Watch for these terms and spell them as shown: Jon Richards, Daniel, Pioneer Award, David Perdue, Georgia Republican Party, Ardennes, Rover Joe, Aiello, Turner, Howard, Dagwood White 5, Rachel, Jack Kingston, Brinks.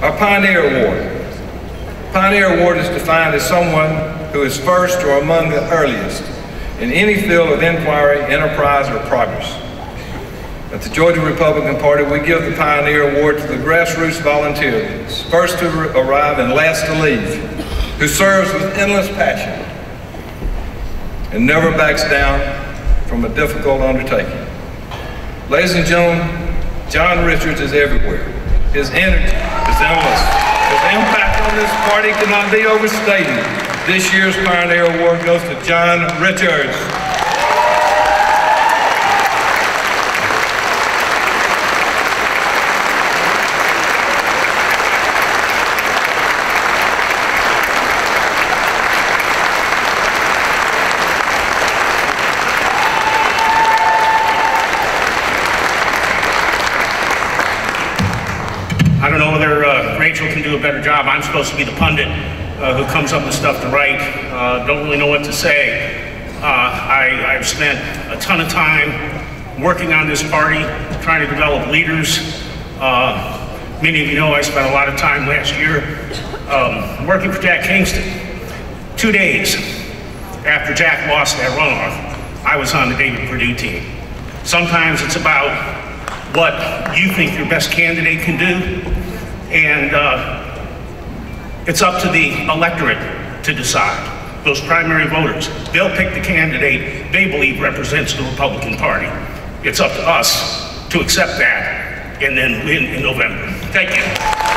A pioneer award. Pioneer award is defined as someone who is first or among the earliest in any field of inquiry, enterprise, or progress. At the Georgia Republican Party, we give the Pioneer Award to the grassroots volunteers, first to arrive and last to leave, who serves with endless passion and never backs down from a difficult undertaking. Ladies and gentlemen, Jon Richards is everywhere. His energy is endless. His impact on this party cannot be overstated. This year's Pioneer Award goes to Jon Richards. I don't know whether Rachel can do a better job. I'm supposed to be the pundit who comes up with stuff to write. Don't really know what to say. I've spent a ton of time working on this party, trying to develop leaders. Many of you know I spent a lot of time last year working for Jack Kingston. 2 days after Jack lost that runoff, I was on the David Perdue team. Sometimes it's about what you think your best candidate can do, and it's up to the electorate to decide. Those primary voters, they'll pick the candidate they believe represents the Republican Party. It's up to us to accept that and then win in November. Thank you.